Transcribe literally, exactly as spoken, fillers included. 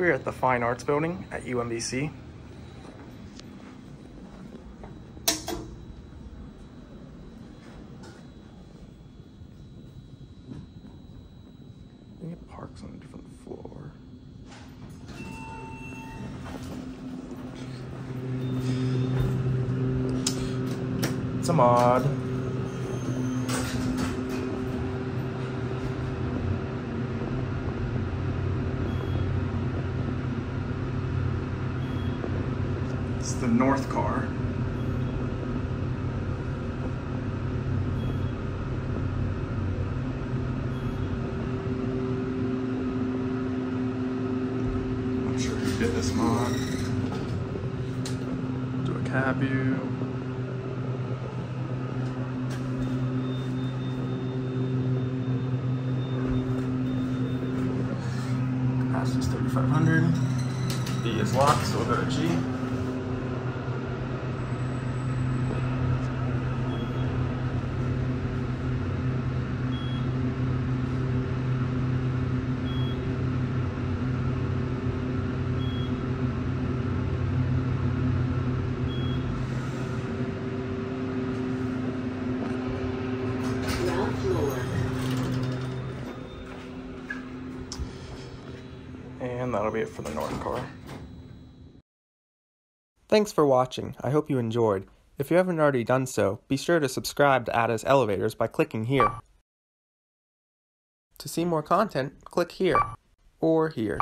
We're at the Fine Arts Building at U M B C. I think it parks on a different floor. It's a mod. It's the North car. Did this mod. Do a cab view. Capacity is thirty-five hundred. D is locked, so we'll go to G. And that'll be it for the North car. Thanks for watching. I hope you enjoyed. If you haven't already done so, be sure to subscribe to Adaz Elevatorz by clicking here. To see more content, click here or here.